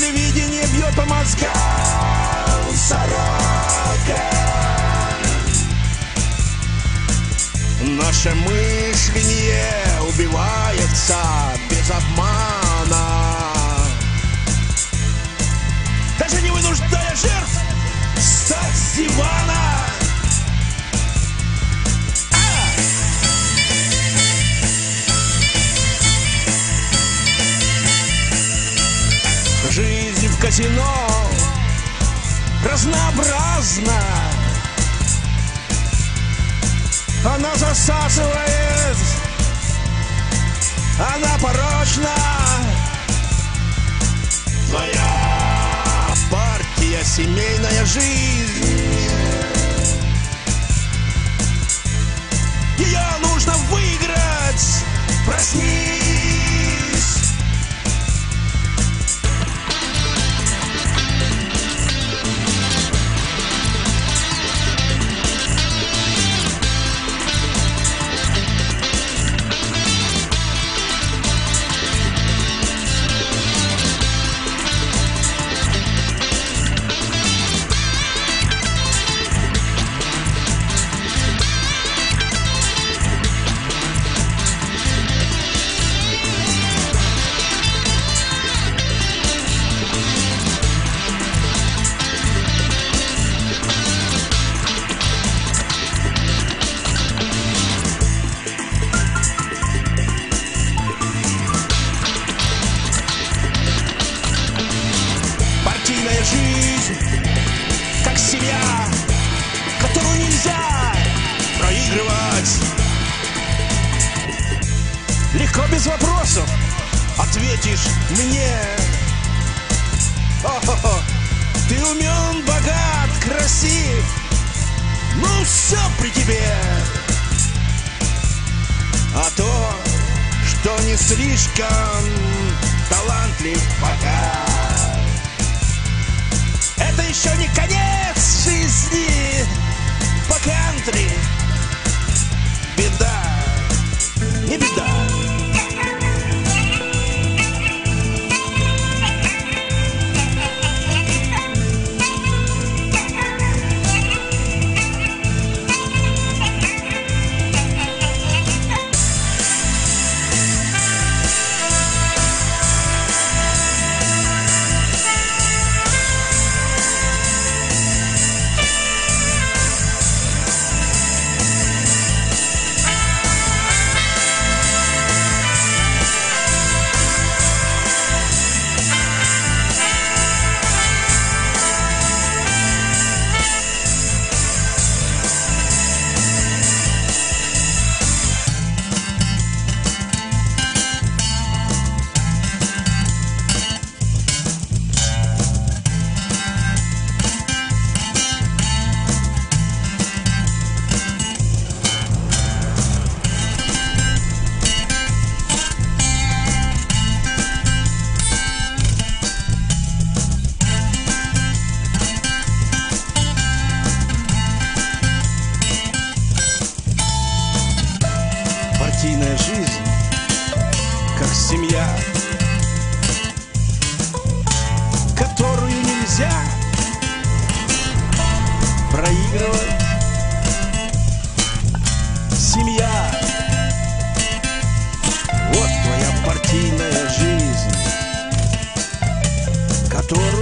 телевидение бьет по мозгам сорока. Наше мышление убивается без обмана, даже не вынуждая жертв встать с дивана. Жизнь в казино разнообразна, она засасывает, она порочна. Твоя партия — семейная жизнь, ее нужно выиграть. Проснись. Жизнь как семья, которую нельзя проигрывать. Легко, без вопросов ответишь мне. О-хо-хо. Ты умен, богат, красив, ну все при тебе. А то, что не слишком талантлив пока, это еще не конец жизни по кантри. Беда, не беда. Партийная жизнь как семья, которую нельзя проигрывать. Семья — вот твоя партийная жизнь, которую